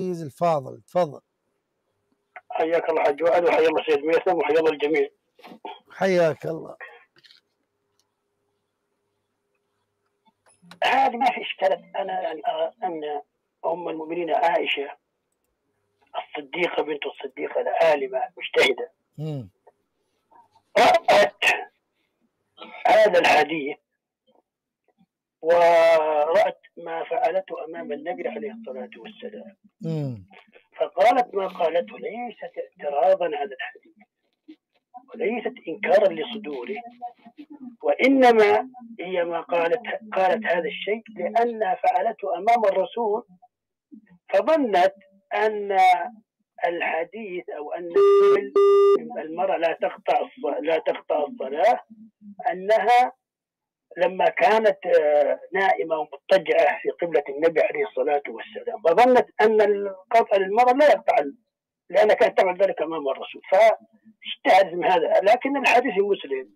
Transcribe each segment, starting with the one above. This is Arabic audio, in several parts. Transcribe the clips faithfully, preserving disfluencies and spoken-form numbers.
العزيز الفاضل، تفضل. حياك الله حاج وائل، وحيا الله سيد ميثم، وحيا الله الجميع. حياك الله. هذا ما في اشكال، انا يعني ان ام المؤمنين عائشه الصديقه بنت الصديقه العالمه المجتهده رأت هذا الحديث ورأت ما فعلته امام النبي عليه الصلاه والسلام، فقالت ما قالته ليست اعتراضا على الحديث وليست انكارا لصدوره، وانما هي ما قالت قالت هذا الشيء لانها فعلته امام الرسول، فظنت ان الحديث او ان المراه لا تقطع لا تقطع الصلاه انها لما كانت نائمه ومضطجعه في قبله النبي عليه الصلاه والسلام، فظنت ان القطع المراه لا يقطع لأنها كانت تعمل ذلك أمام الرسول، فاجتهدت من هذا. لكن الحديث مسلم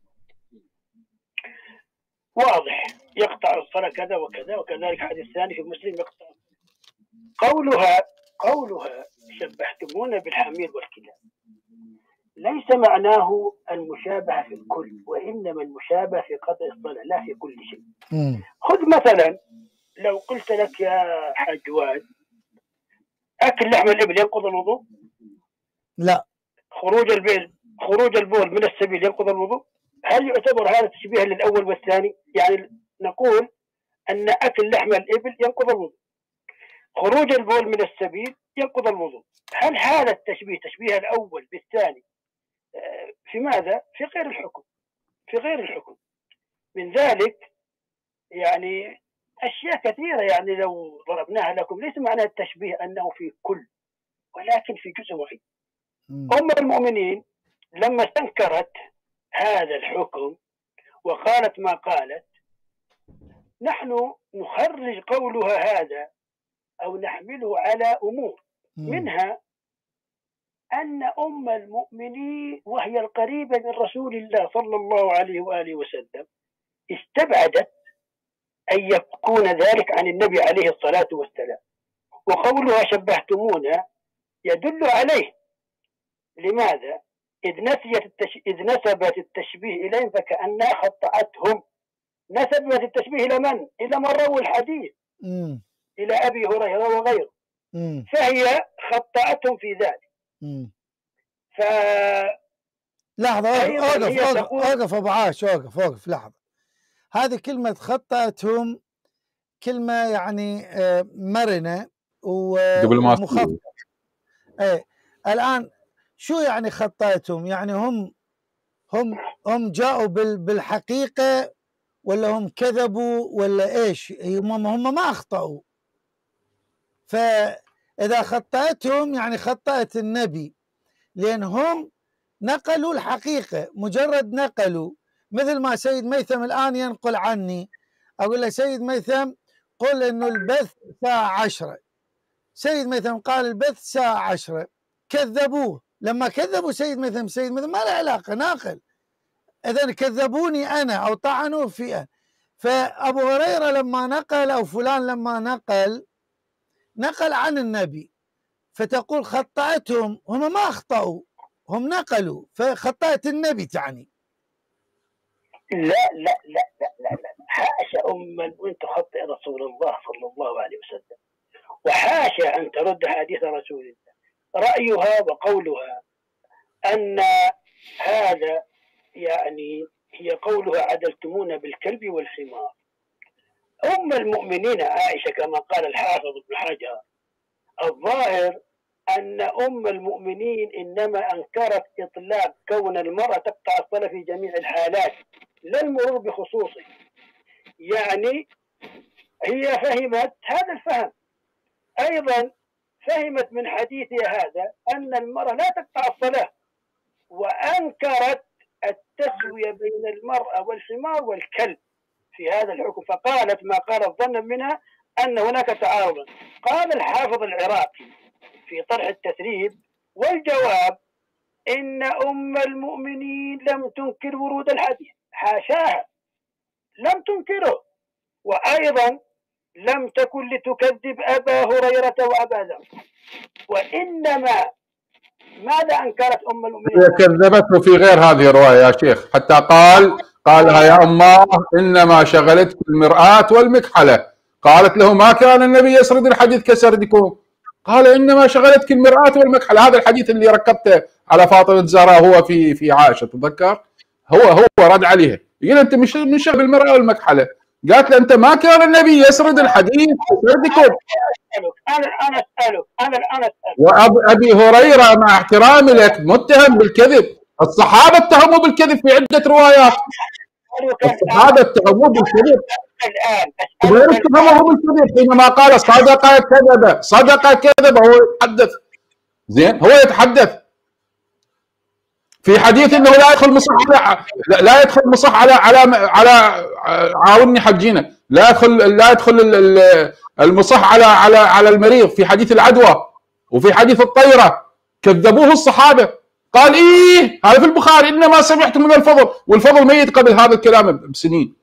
واضح يقطع الصلاة كذا وكذا، وكذلك حديث ثاني في مسلم يقطع. قولها قولها شبهتمونا بالحمير والكلاب ليس معناه المشابهة في الكل، وإنما المشابهة في قطع الصلاة لا في كل شيء. خذ مثلا لو قلت لك يا حاج وائل أكل لحم الإبل ينقض الوضوء؟ لا. خروج البول خروج البول من السبيل ينقض الوضوء؟ هل يعتبر هذا تشبيها للاول والثاني؟ يعني نقول ان اكل لحم الابل ينقض الوضوء، خروج البول من السبيل ينقض الوضوء. هل هذا التشبيه تشبيه الاول بالثاني في ماذا؟ في غير الحكم، في غير الحكم. من ذلك يعني اشياء كثيره، يعني لو ضربناها لكم ليس معنى التشبيه انه في كل، ولكن في جزء واحد. أم المؤمنين لما استنكرت هذا الحكم وقالت ما قالت، نحن نخرج قولها هذا أو نحمله على أمور، منها أن أم المؤمنين وهي القريبة من رسول الله صلى الله عليه وآله وسلم استبعدت أن يكون ذلك عن النبي عليه الصلاة والسلام، وقولها شبهتمونا يدل عليه. لماذا؟ إذ نسيت التش... إذ نسبت التشبيه إليهم فكأنها خطأتهم. نسبت التشبيه إلى من؟ إلى من روى الحديث، مم. إلى أبي هريرة وغيره، مم. فهي خطأتهم في ذلك. مم. ف لحظة، أوقف أوقف أبو عاش، أوقف أوقف لحظة. هذه كلمة خطأتهم كلمة يعني مرنة ومخففة. إيه الآن شو يعني خطأتهم؟ يعني هم هم هم جاؤوا بالحقيقة ولا هم كذبوا ولا ايش؟ هم هم ما اخطأوا. فإذا خطأتهم يعني خطأت النبي، لأن هم نقلوا الحقيقة، مجرد نقلوا. مثل ما سيد ميثم الآن ينقل عني، أقول له سيد ميثم قل إنه البث الساعة عشرة، سيد ميثم قال البث الساعة عشرة، كذبوه. لما كذبوا سيد ميثم سيد ميثم ما له علاقة، ناقل. إذا كذبوني أنا أو طعنوا في أنا. فأبو هريرة لما نقل أو فلان لما نقل نقل عن النبي، فتقول خطأتهم، هم ما أخطأوا، هم نقلوا، فخطأت النبي تعني. لا لا لا لا لا لا، حاشا أم المؤمنين تخطئ رسول الله صلى الله عليه وسلم، وحاشا أن ترد حديث رسول الله. رأيها وقولها أن هذا يعني هي قولها عدلتمونا بالكلب والحمار. أم المؤمنين عائشة كما قال الحافظ ابن حجر، الظاهر أن أم المؤمنين إنما أنكرت إطلاق كون المرأة تقطع الصلاة في جميع الحالات لا المرور بخصوصه. يعني هي فهمت هذا الفهم، أيضا فهمت من حديثها هذا أن المرأة لا تقطع الصلاة، وأنكرت التسوية بين المرأة والحمار والكلب في هذا الحكم، فقالت ما قالت ظنا منها أن هناك تعارضا. قال الحافظ العراقي في طرح التثريب: والجواب إن أم المؤمنين لم تنكر ورود الحديث، حاشاها لم تنكره، وأيضا لم تكن لتكذب أبا هريرة وأبا ذر، وإنما ماذا أنكرت أم المؤمنين؟ كذبته في غير هذه الرواية يا شيخ، حتى قال قالها يا أمه إنما شغلتك المرآة والمكحلة، قالت له ما كان النبي يسرد الحديث كسردكم، قال إنما شغلتك المرآة والمكحلة. هذا الحديث اللي ركبته على فاطمة الزهراء هو في في عائشة، تتذكر؟ هو هو رد عليها، يقول أنت مش مش بالمرأة والمكحلة، قالت له أنت ما كان النبي يسرد الحديث كسردكم. أنا أنا أسألك أنا أنا أسألك وأبي هريرة مع احترامي لك متهم بالكذب، الصحابة اتهموا بالكذب في عدة روايات، الصحابة اتهموا بالكذب غير اتهموا بالكذب حينما قال صدق كذب صدق كذب، هو يتحدث زين، هو يتحدث في حديث انه لا يدخل مصح على لا يدخل مصح على على على عاوني حجينا، لا يدخل لا يدخل المصح على على على المريض في حديث العدوى وفي حديث الطيره، كذبوه الصحابه، قال ايه هذا في البخاري انما سمعت من الفضل، والفضل ميت قبل هذا الكلام بسنين،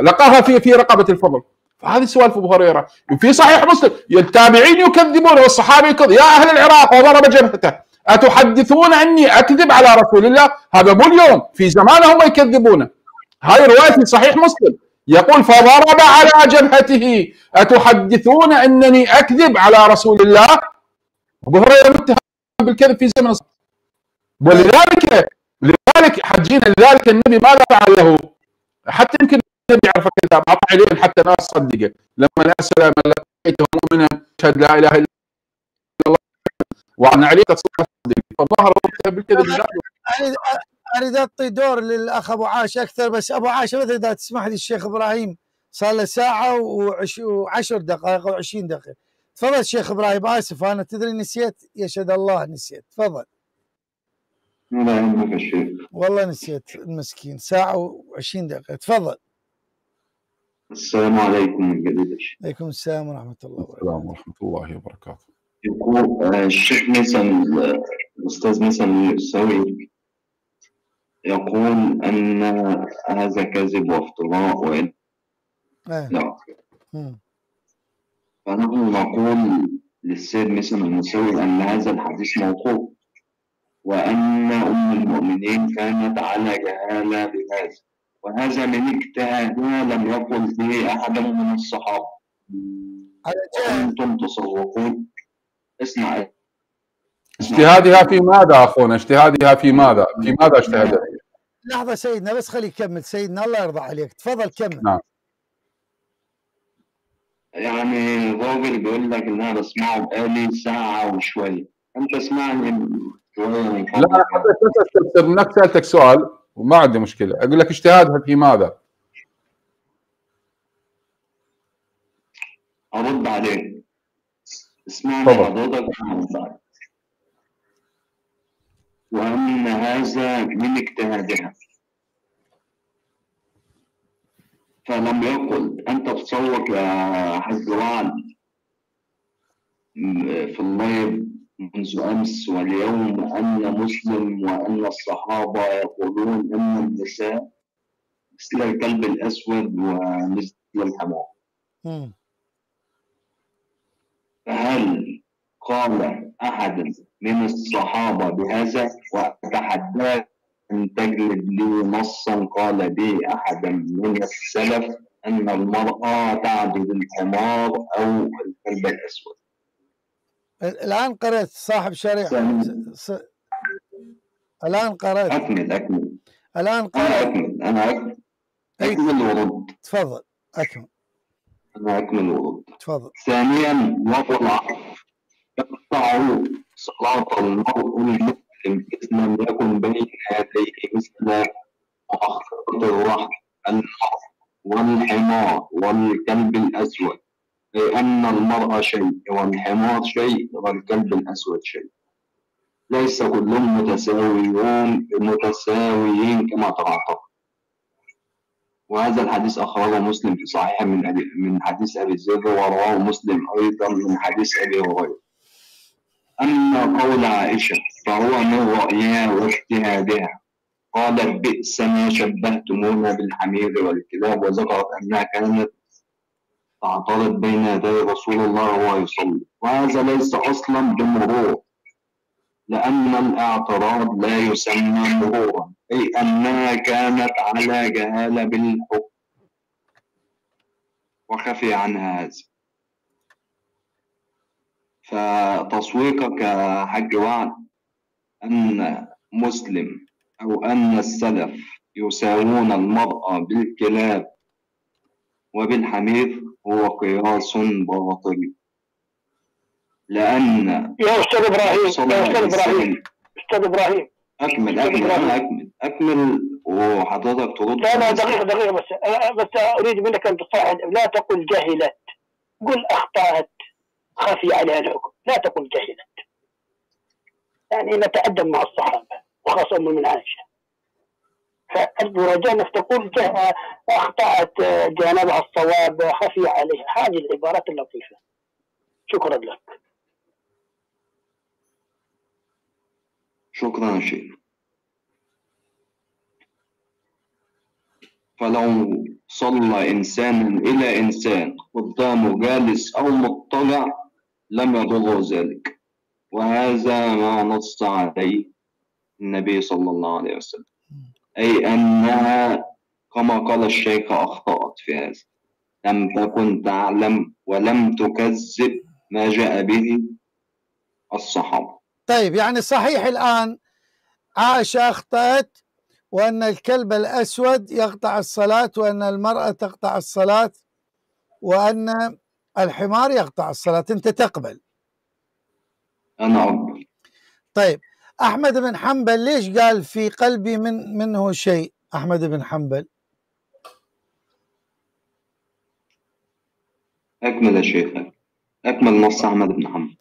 لقاها في في رقبه الفضل، فهذه سوالف ابو هريره، وفي صحيح مسلم التابعين يكذبون والصحابه يكذب، يا اهل العراق وضرب جبهته أتحدثون أني أكذب على رسول الله؟ هذا مو اليوم، في زمانهم يكذبونه. هاي رواية صحيح مسلم يقول فضرب على جبهته أتحدثون أنني أكذب على رسول الله؟ أبو هريرة متهم بالكذب في زمن الصحابة، ولذلك لذلك حجينا لذلك النبي ماذا فعل له؟ حتى يمكن النبي يعرف الكذاب، أعطى عليه حتى الناس تصدقه، لما لا سلام لقيته مؤمنا أشهد لا إله إلا الله وعن علي قد صدق، فظهر بالكذب. اريد اعطي دور للاخ ابو عاش اكثر، بس ابو عاش اذا تسمح لي الشيخ ابراهيم صار له ساعه وعشر دقائق او عشرين دقيقه، تفضل الشيخ ابراهيم. اسف انا تدري نسيت، يشهد الله نسيت، تفضل. لا يهمك الشيخ، والله نسيت المسكين، ساعه وعشرين دقيقه، تفضل. السلام عليكم من جديد يا شيخ. وعليكم السلام ورحمه الله وبركاته. السلام ورحمه الله وبركاته. يقول الشيخ ميسن، الأستاذ ميسن الموسوي يقول أن هذا كذب وافتراء وإن آه. لا مم. فنحن نقول للسيد ميسن الموسوي أن هذا الحديث موقوف، وأن أم المؤمنين كانت على جهالة بهذا، وهذا من اجتهادها لم يقل فيه أحد من الصحابة. أنتم تصرفون اسمع اجتهادها في ماذا اخونا؟ اجتهادها في ماذا؟ في ماذا اجتهدت؟ لحظه سيدنا بس خليه يكمل سيدنا الله يرضى عليك، تفضل كمل. نعم. يعني راجل بيقول لك ان انا بسمعه بقالي ساعه وشويه، انت اسمعني شويه. لا استفسر منك، سالتك سؤال وما عندي مشكله، اقول لك اجتهادها في ماذا؟ ارد عليك. اسمعني حضرتك يا وأن هذا من اجتهادها، فلم يقل أنت تصورك يا حزوان في اللايف منذ أمس واليوم أن مسلم وأن الصحابة يقولون أن النساء مثل الكلب الأسود ومثل الحمار. فهل قال أحد من الصحابة بهذا؟ وأتحداك أن تجلب لي نصا قال به أحد من السلف أن المرأة تعدل الحمار أو الكلب الأسود. الآن قرأت صاحب شريعة س... الآن قرأت. أكمل أكمل. الآن قرأت. أنا أكمل أنا أكمل. أكمل ورد. تفضل أكمل. أنا أكمل ورد. تفضل. ثانيا وطلع يقطع صلاة المرء المسلم إذ لم يكن بين يديه مثل مؤخرة الرحم النار والحمار والكلب الأسود، لأن المرأة شيء والحمار شيء والكلب الأسود شيء، ليس كلهم متساويون متساويين كما تعتقد. وهذا الحديث أخرجه مسلم في صحيحه من أبي من حديث أبي الزبير، ورواه مسلم أيضا من حديث أبي هريرة. أما قول عائشة فهو من رأيها واجتهادها، قالت بئس ما شبهتمونا بالحمير والكلاب، وذكرت أنها كانت تعترض بين يدي رسول الله وهو يصلي، وهذا ليس أصلا بمرور، لأن الاعتراض لا يسمى مرورا، أي أنها كانت على جهالة بالحكم وخفي عنها هذا. فتصويقك يا حاج وعد أن مسلم أو أن السلف يساوون المرأة بالكلاب وبالحمير هو قياس باطل، لأن يا أستاذ إبراهيم يا أستاذ إبراهيم أستاذ إبراهيم أكمل أكمل أكمل أكمل وحضرتك ترد. لا لا دقيقة دقيقة بس بس أريد منك أن تصحح، لا تقل جهلت، قل أخطأت خفي عليها الحكم، لا تقل جهلت. يعني نتأدب مع الصحابة وخاصة أم المؤمنين عائشة، فأرجو رجاء تقول أخطأت جانبها الصواب خفي عليها، هذه العبارات اللطيفة. شكرا لك. شكرا شيخ. فلو صلى إنسان إلى إنسان قدامه جالس أو مضطجع لم يضره ذلك، وهذا ما نص عليه النبي صلى الله عليه وسلم، أي أنها كما قال الشيخ أخطأت في هذا، لم تكن تعلم ولم تكذب ما جاء به الصحابة. طيب يعني صحيح الآن عائشة أخطأت، وأن الكلب الأسود يقطع الصلاة، وأن المرأة تقطع الصلاة، وأن الحمار يقطع الصلاة، أنت تقبل؟ أنا أقبل. طيب أحمد بن حنبل ليش قال في قلبي من منه شيء؟ أحمد بن حنبل أكمل يا شيخ، أكمل نص أحمد بن حنبل.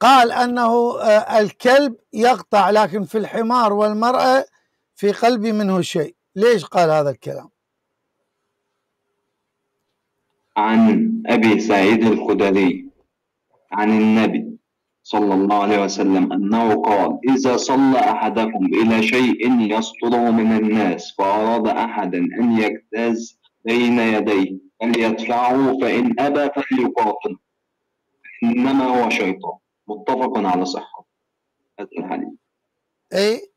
قال أنه الكلب يقطع، لكن في الحمار والمرأة في قلبي منه شيء، ليش قال هذا الكلام؟ عن أبي سعيد الخدري عن النبي صلى الله عليه وسلم أنه قال: إذا صلى أحدكم إلى شيء يستره من الناس فأراد أحدا أن يجتاز بين يديه فليدفعه، فإن أبى فليقاتل، إنما هو شيطان. متفق على صحة هذا الحديث. إيه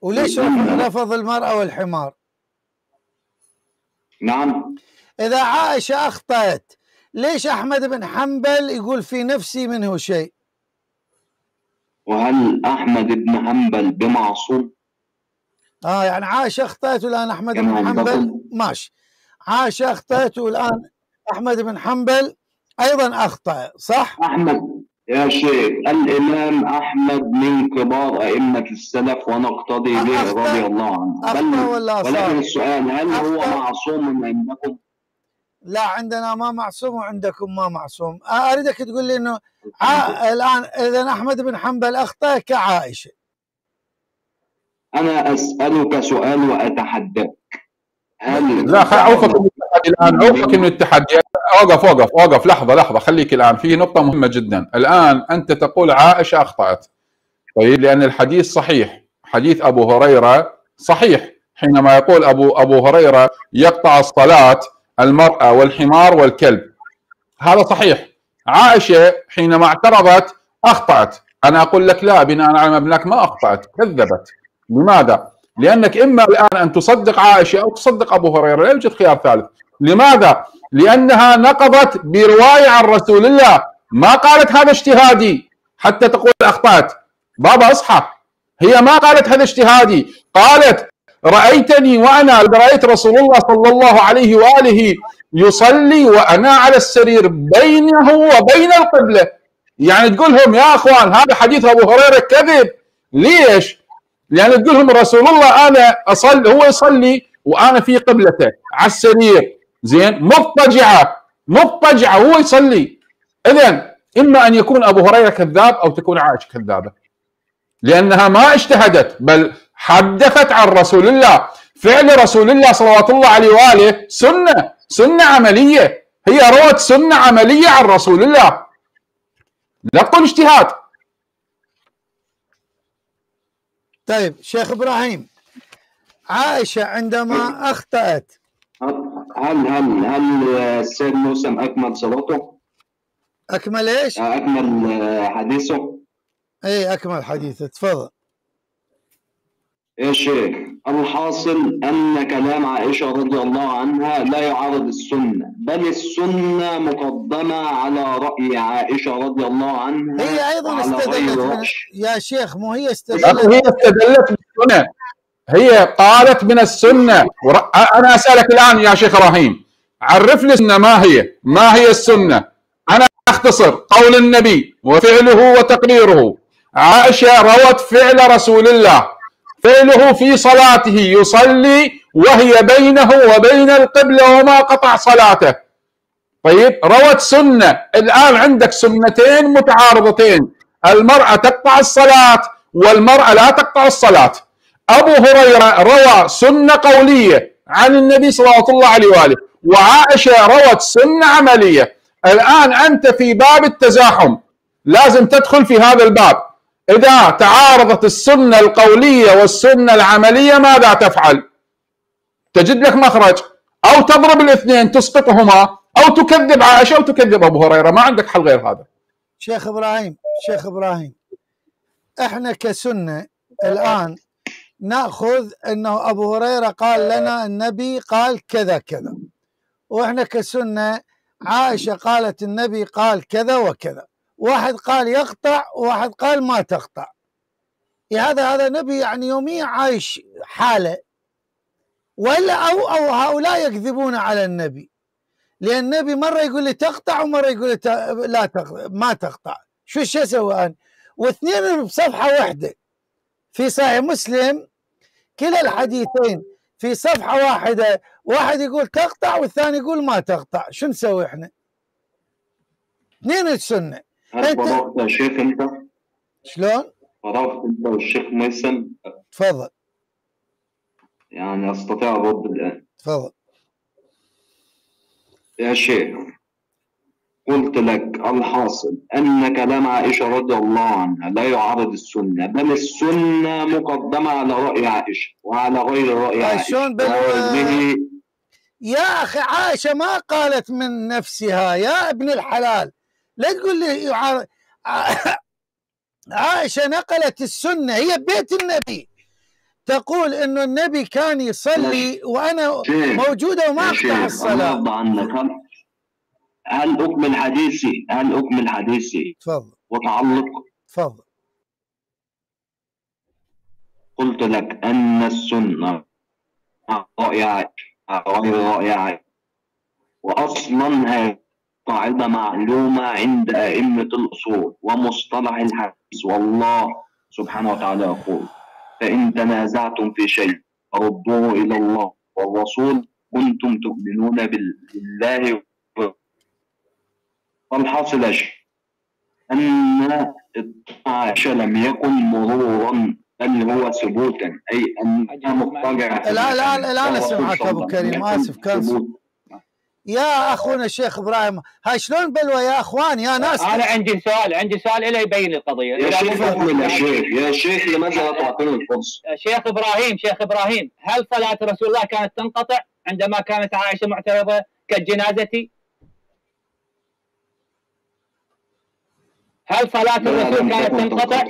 وليش لفظ المرأة والحمار؟ نعم. إذا عائشة أخطأت، ليش أحمد بن حنبل يقول في نفسي منه شيء؟ وهل أحمد بن حنبل بمعصوم؟ آه يعني عائشة أخطأت والآن أحمد بن حنبل ماشي، عائشة أخطأت والآن أحمد بن حنبل أيضا أخطأ، صح؟ أحمد يا شيخ الإمام أحمد من كبار أئمة السلف ونقتضي به رضي الله عنه، أخطأ ولا صح؟ ولكن السؤال هل أخطأ؟ هو معصوم عندكم؟ لا عندنا ما معصوم وعندكم ما معصوم. أريدك تقول لي أنه ع... الآن إذا أحمد بن حنبل أخطأ كعائشة. أنا أسألك سؤال وأتحداك. هل لا عوقك من التحدي الآن، عوقك من التحدي. اوقف اوقف اوقف لحظه لحظه خليك الان، في نقطه مهمه جدا. الان انت تقول عائشه اخطات، طيب لان الحديث صحيح، حديث ابو هريره صحيح حينما يقول ابو ابو هريره يقطع الصلاه المراه والحمار والكلب، هذا صحيح. عائشه حينما اعترضت اخطات، انا اقول لك لا، بناء على مبناك ما اخطات، كذبت. لماذا؟ لانك اما الان ان تصدق عائشه او تصدق ابو هريره، لا يوجد خيار ثالث. لماذا؟ لأنها نقضت برواية عن رسول الله، ما قالت هذا اجتهادي حتى تقول أخطأت. بابا أصحى، هي ما قالت هذا اجتهادي، قالت رأيتني وأنا، رأيت رسول الله صلى الله عليه وآله يصلي وأنا على السرير بينه وبين القبلة. يعني تقولهم يا أخوان هذا حديث أبو هريرة كذب. ليش؟ لأن تقولهم رسول الله أنا أصلي، هو يصلي وأنا في قبلته على السرير، زين، مضطجعه مضطجعه هو يصلي. اذا اما ان يكون ابو هريره كذاب او تكون عائشه كذابه، لانها ما اجتهدت بل حدثت عن رسول الله. فعل رسول الله صلوات الله عليه واله سنه، سنه عمليه، هي روت سنه عمليه عن رسول الله، لا تقول اجتهاد. طيب شيخ ابراهيم، عائشه عندما اخطأت هل هل هل السيد موسم اكمل صلاته؟ اكمل ايش؟ اكمل حديثه؟ ايه اكمل حديثه، اتفضل. يا شيخ، الحاصل ان كلام عائشه رضي الله عنها لا يعارض السنه، بل السنه مقدمه على راي عائشه رضي الله عنها. هي ايضا استدلت من... يا شيخ مو هي استدلت هي استدلت بالسنه، هي قالت من السنه. انا اسالك الان يا شيخ ابراهيم، عرف لي السنه ما هي؟ ما هي السنه؟ انا اختصر قول النبي وفعله وتقريره. عائشه روت فعل رسول الله، فعله في صلاته يصلي وهي بينه وبين القبلة وما قطع صلاته. طيب، روت سنة. الآن عندك سنتين متعارضتين، المرأة تقطع الصلاة والمرأة لا تقطع الصلاة. أبو هريرة روى سنة قولية عن النبي صلوات الله عليه وآله، وعائشة روت سنة عملية. الآن أنت في باب التزاحم، لازم تدخل في هذا الباب. إذا تعارضت السنة القولية والسنة العملية ماذا تفعل؟ تجد لك مخرج، أو تضرب الاثنين تسقطهما، أو تكذب عائشة أو تكذب أبو هريرة، ما عندك حل غير هذا. شيخ إبراهيم، شيخ إبراهيم، إحنا كسنة الآن نأخذ أنه أبو هريرة قال لنا النبي قال كذا كذا، وإحنا كسنة عائشة قالت النبي قال كذا وكذا، واحد قال يقطع وواحد قال ما تقطع. هذا هذا نبي يعني يوميا عايش حاله، ولا او او هؤلاء يكذبون على النبي، لان النبي مره يقول لي تقطع ومره يقول لي لا تقطع ما تقطع. شو شو اسوي انا؟ واثنين بصفحه واحده في صحيح مسلم، كلا الحديثين في صفحه واحده، واحد يقول تقطع والثاني يقول ما تقطع. شو نسوي احنا؟ اثنين السنه. هل فرغت يا شيخ انت؟ شلون؟ فرغت انت والشيخ ميسن؟ تفضل. يعني استطيع الرد الان. تفضل. يا شيخ، قلت لك الحاصل ان كلام عائشه رضي الله عنها لا يعارض السنه، بل السنه مقدمه على راي عائشه وعلى غير راي عائشه. شلون بال يا اخي؟ عائشه ما قالت من نفسها يا ابن الحلال، لا تقول لي يعارض. عائشة نقلت السنة، هي بيت النبي، تقول انه النبي كان يصلي وانا موجودة وما اقطع الصلاة. هل اكمل حديثي؟ هل اكمل حديثي؟ تفضل. وتعلق؟ تفضل. قلت لك ان السنة رائعة غير رائعة، واصلا هي قاعدة معلومة عند أئمة الأصول ومصطلح الحديث، والله سبحانه وتعالى يقول: فإن تنازعتم في شيء فردوه إلى الله والرسول كنتم تؤمنون بالله. فالحاصل أن عائشة لم يكن مرورا، بل هو ثبوتا، أي أنها مضطرة. لا لا لا أنا سمعك أبو كريم، آسف كان. يا اخونا الشيخ ابراهيم، هاي شلون بلوى يا اخوان يا ناس؟ انا عندي سؤال، عندي سؤال الى يبين القضيه. يا شيخ اكمل يا شيخ، يا شيخ لماذا لا تعطيني الفرصه؟ شيخ ابراهيم، شيخ ابراهيم، هل صلاه رسول الله كانت تنقطع عندما كانت عائشه معترضه كالجنازه؟ هل صلاه الرسول كانت تنقطع؟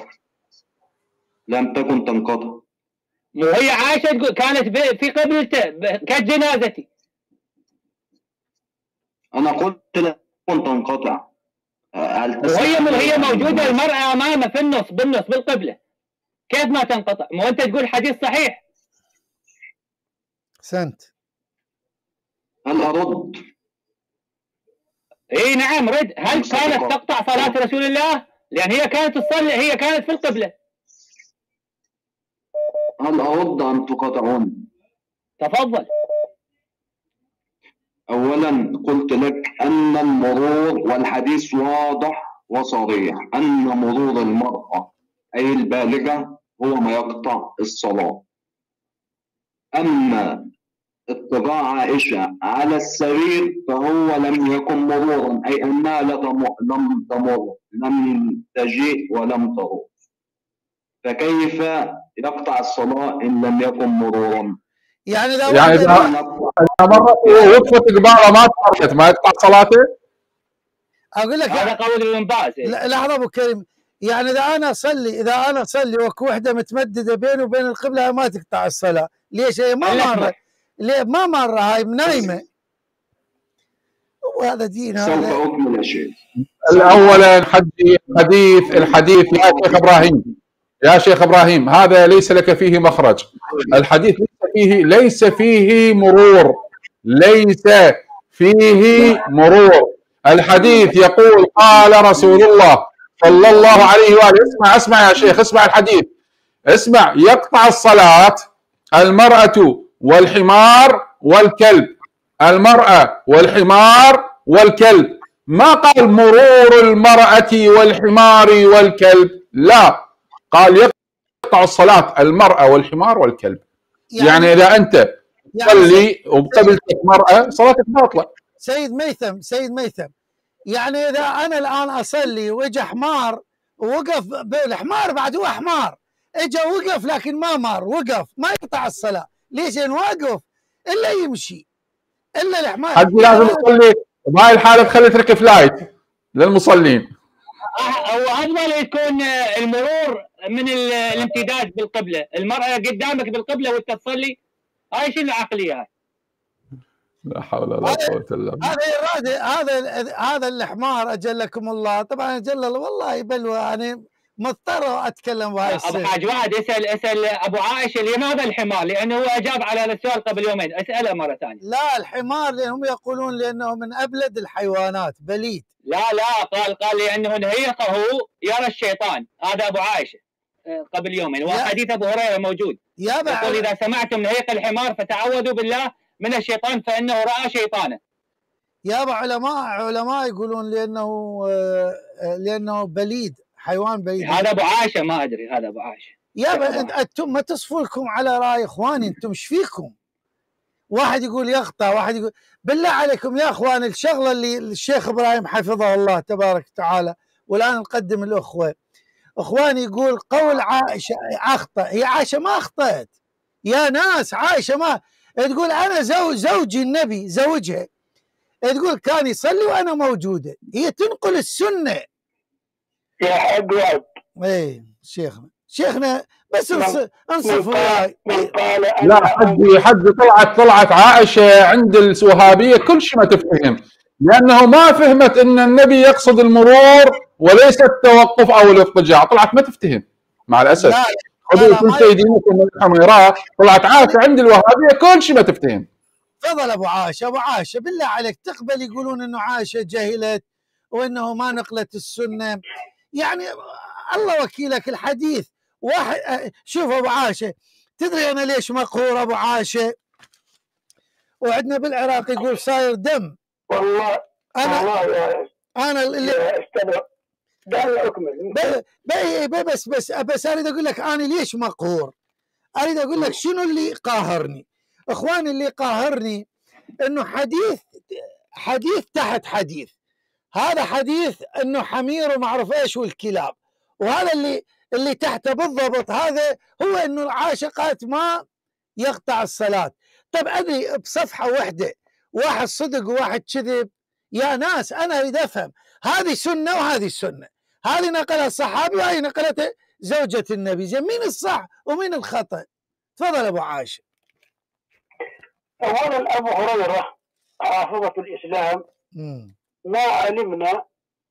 لم تكن تنقطع. مو هي عائشه تقول كانت في قبلته كالجنازه. أنا قلت لا تكون تنقطع. وهي وهي موجودة المرأة أمامه في النص، بالنص بالقبلة، كيف ما تنقطع؟ مو أنت تقول حديث صحيح. أحسنت. هل أرد؟ إي نعم رد. هل كانت تقطع صلاة رسول الله؟ لأن هي كانت تصلي، هي كانت في القبلة. هل أرد أم تقاطعون؟ تفضل. أولاً قلت لك أن المرور والحديث واضح وصريح أن مرور المرأة أي البالغة هو ما يقطع الصلاة. أما اتباع عائشة على السرير فهو لم يكن مروراً، أي أنها لم تمر، لم تجيء ولم تروح، فكيف يقطع الصلاة إن لم يكن مروراً؟ يعني لو يعني مرة وقفت قباله ما تحركت ما يقطع صلاته؟ اقول لك هذا قول ابن باز. لحظه ابو كريم، يعني اذا انا اصلي اذا انا اصلي وحده متمدده بيني وبين القبله ما تقطع الصلاه، ليش؟ هي ما مره ليه ما مره هاي نايمه. وهذا دين هذا. سوف اكمل يا شيخ. اولا حدي الحديث الحديث يا شيخ ابراهيم يا شيخ ابراهيم هذا ليس لك فيه مخرج، الحديث ليس فيه ليس فيه مرور، ليس فيه مرور. الحديث يقول قال رسول الله صلى الله عليه واله. اسمع اسمع يا شيخ، اسمع الحديث، اسمع. يقطع الصلاة المرأة والحمار والكلب، المرأة والحمار والكلب، ما قال مرور المرأة والحمار والكلب، لا، قال يقطع الصلاة المرأة والحمار والكلب. يعني, يعني إذا أنت تصلي وقبلتك مرأة صلاتك باطلة. سيد ميثم سيد ميثم يعني إذا أنا الآن أصلي وإجا حمار ووقف، الحمار بعد هو حمار، إجا وقف لكن ما مار، وقف ما يقطع الصلاة، ليش؟ إن واقف إلا يمشي الا الحمار. حد لازم يصلي بهاي الحاله تخلي ترك فلايت للمصلين. هو افضل يكون المرور من الامتداد بالقبله، المراه قدامك بالقبله وانت تصلي، هاي شنو العقليه هاي؟ لا حول ولا قوه الا بالله. هذا اراده، هذا هذا الحمار اجلكم الله، طبعا اجل الله والله بلوى، يعني مضطر اتكلم بهاي السالفه. ابو حاج واحد اسال اسال ابو عائشه لماذا الحمار؟ لانه هو اجاب على هذا السؤال قبل يومين، اساله مره ثانيه. لا الحمار لانهم يقولون لانه من ابلد الحيوانات، بليد. لا لا قال قال لانه نهيقه يرى الشيطان، هذا ابو عائشه قبل يومين، وحديث ابو هريره موجود. يا يقول اذا سمعتم نهيق الحمار فتعوذوا بالله من الشيطان فانه راى شيطانه. يا ابو علماء علماء يقولون لانه لانه بليد، حيوان بليد. هذا ابو عائشه ما ادري، هذا ابو عائشه. يا انتم ما تصفوا لكم على راي اخواني، انتم ايش فيكم؟ واحد يقول يقطع، واحد يقول، بالله عليكم يا اخوان الشغله اللي الشيخ ابراهيم حفظه الله تبارك وتعالى، والان نقدم الاخوه. اخواني يقول قول عائشه اخطا، هي عائشه ما اخطات. يا ناس عائشه ما تقول انا زوج زوجي النبي زوجها، تقول كان يصلي وانا موجوده، هي تنقل السنه. يا حق وعد. ايه شيخنا شيخنا بس انصف وياي. لا حدي حدي طلعت طلعت عائشه عند الوهابيه كل شيء ما تفهم، لانه ما فهمت ان النبي يقصد المرور وليس التوقف او الاضطجاع، طلعت ما تفتهم مع الاسف. خذوا كل شيء دينكم من الحميراء، طلعت عائشه عند الوهابيه كل شيء ما تفتهم. تفضل ابو عائشه ابو عائشه بالله عليك تقبل يقولون انه عائشه جهلت وانه ما نقلت السنه؟ يعني الله وكيلك الحديث واحد. شوف ابو عائشه، تدري انا ليش مقهور ابو عائشه؟ وعندنا بالعراق يقول صاير دم. والله انا والله انا اللي اكمل بس بس بس اريد اقول لك انا ليش مقهور، اريد اقول لك شنو اللي قاهرني اخواني. اللي قاهرني انه حديث حديث تحت حديث، هذا حديث انه حمير وما اعرف ايش والكلاب، وهذا اللي اللي تحته بالضبط، هذا هو انه العائشه قالت ما يقطع الصلاه. طب ادري بصفحه واحده واحد صدق وواحد كذب؟ يا ناس انا اريد افهم، هذه سنه وهذه سنه، هذه نقلها الصحابي وهذه نقلتها زوجه النبي، زين مين الصح ومين الخطا؟ تفضل ابو عائشه. اولا ابو هريره حافظه الاسلام امم ما علمنا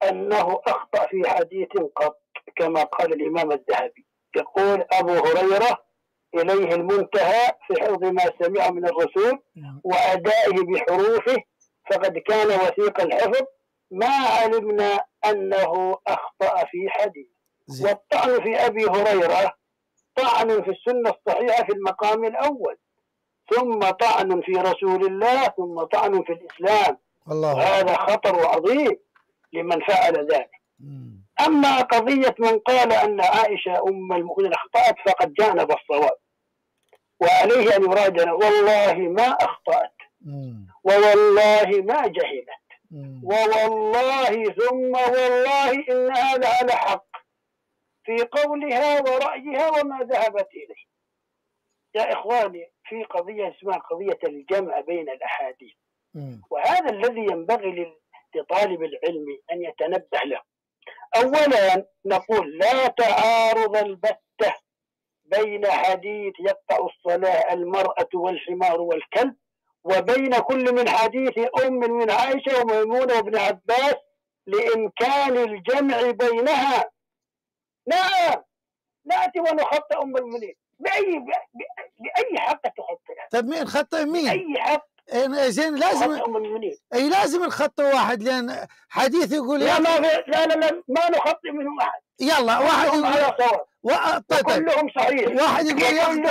أنه أخطأ في حديث قط، كما قال الإمام الذهبي، يقول أبو هريرة إليه المنتهى في حفظ ما سمع من الرسول وأدائه بحروفه، فقد كان وثيق الحفظ، ما علمنا أنه أخطأ في حديث. والطعن في أبي هريرة طعن في السنة الصحيحة في المقام الأول، ثم طعن في رسول الله، ثم طعن في الإسلام. هذا خطر عظيم لمن فعل ذلك. مم. أما قضية من قال أن عائشة أم المؤمنين أخطأت فقد جانب الصواب، وعليه أن يراجع. والله ما أخطأت، مم. ووالله ما جهلت، مم. ووالله ثم والله إنها لها حق في قولها ورأيها وما ذهبت إليه. يا إخواني في قضية اسمها قضية الجمع بين الأحاديث، وهذا الذي ينبغي لطالب العلم أن يتنبه له. أولا نقول لا تعارض البتة بين حديث يقطع الصلاة المرأة والحمار والكلب وبين كل من حديث أم من عائشة وميمونة وابن عباس لإمكان الجمع بينها. نعم نأتي ونخطئ أم المؤمنين بأي بأي حق تخطئها؟ طيب مين خطئ مين؟ أي حق؟ زين لازم أم المؤمنين أي لازم نخطئ واحد، لأن حديث يقول لا ما لا لا لا ما نخطئ منهم أحد. يلا واحد يقول على صواب وكلهم صحيح، واحد يقول كلهم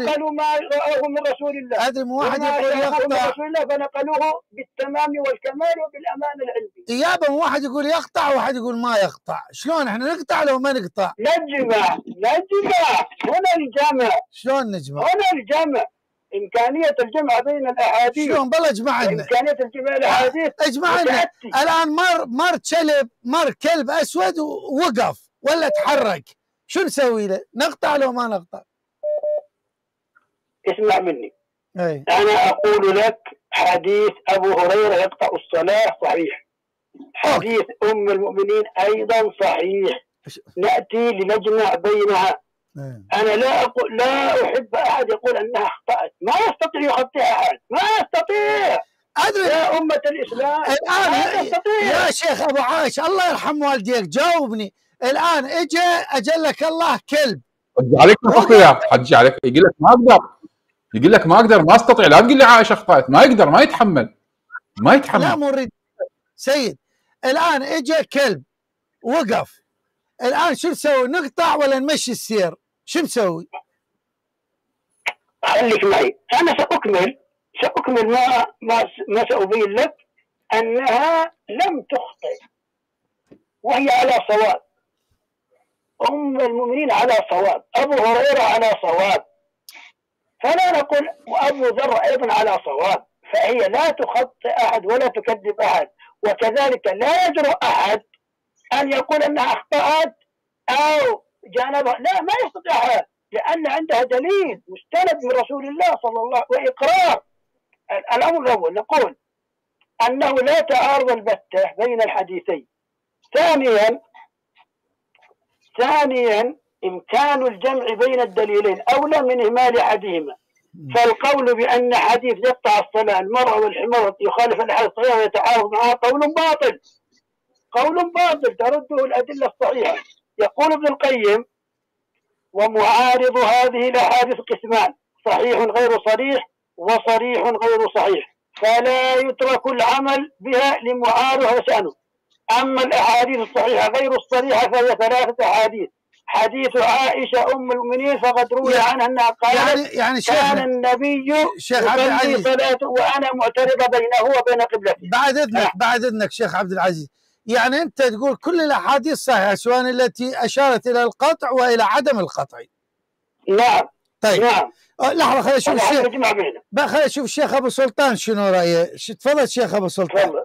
نقلوا ما رأوه من رسول الله. أدري واحد يقول يقطع من رسول الله فنقلوه بالتمام والكمال وبالأمان العلمي. يابا واحد يقول يقطع وواحد يقول ما يقطع، شلون احنا نقطع لو ما نقطع؟ نجمع نجمع هنا الجمع. شلون نجمع؟ هنا الجمع إمكانية الجمع بين الأحاديث. شلون بالله اجمع عنا؟ إمكانية الجمع بين الأحاديث اجمع عنا. الآن مر مر كلب مر كلب أسود ووقف ولا تحرك، شو نسوي له؟ نقطع لو ما نقطع؟ اسمع مني. أي. أنا أقول لك حديث أبو هريرة يقطع الصلاة صحيح، حديث أم المؤمنين أيضا صحيح، نأتي لنجمع بينها. أي. أنا لا أقول لا أحب أحد يقول أنها أخطأت، ما يستطيع يخطئ أحد، ما يستطيع. أدري يا أمة الإسلام الآن ما يستطيع. يا شيخ أبو عائشة الله يرحم والديك جاوبني الآن، إجا أجلك الله كلب حجي عليك يا حجي عليك، يقول لك ما أقدر، يقول لك ما اقدر ما استطيع، لا تقول لي عائشه اخطات، ما يقدر ما يتحمل ما يتحمل لا مريد سيد. الان اجى كلب وقف، الان شو نسوي؟ نقطع ولا نمشي السير؟ شو نسوي؟ خليك معي انا ساكمل ساكمل ما ما ما سابين لك انها لم تخطئ وهي على صواب، ام المؤمنين على صواب، ابو هريره على صواب، فلا نقول وأبو ذر أيضا على صواب، فهي لا تخطئ أحد ولا تكذب أحد، وكذلك لا يجرؤ أحد أن يقول أنها أخطأت أو جانبها، لا ما يستطيع أحد، لأن عندها دليل مستند من رسول الله صلى الله عليه وسلم وإقرار. الأمر الأول نقول أنه لا تعارض البتة بين الحديثين. ثانيا ثانيا إمكان الجمع بين الدليلين أولى من إهمال أحدهما، فالقول بأن حديث يقطع الصلاة المرأة والحمار يخالف الحديث الصحيح ويتعارض معها قول باطل، قول باطل ترده الأدلة الصحيحة. يقول ابن القيم ومعارض هذه الأحاديث قسمان، صحيح غير صريح وصريح غير صحيح، فلا يترك العمل بها لمعارضها شأنه. أما الأحاديث الصحيحة غير الصريحة فهي ثلاثة أحاديث: حديث عائشة أم المؤمنين فقد روي عنها أنها قالت يعني كان النبي يصلي صلاته وأنا معترضة بينه وبين قبلتي. بعد إذنك أه. بعد إذنك شيخ عبد العزيز، يعني أنت تقول كل الأحاديث صحيحة سواء التي أشارت إلى القطع وإلى عدم القطع. نعم طيب نعم. لحظة خلينا نشوف الشيخ، خلينا نشوف الشيخ أبو سلطان شنو رأيه. تفضل الشيخ أبو سلطان. فضل.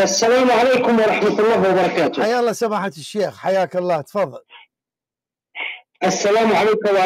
السلام عليكم ورحمة الله وبركاته. حيا الله سماحة الشيخ، حياك الله، تفضل. السلام عليكم وعليكم